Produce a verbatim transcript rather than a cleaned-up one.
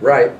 Right.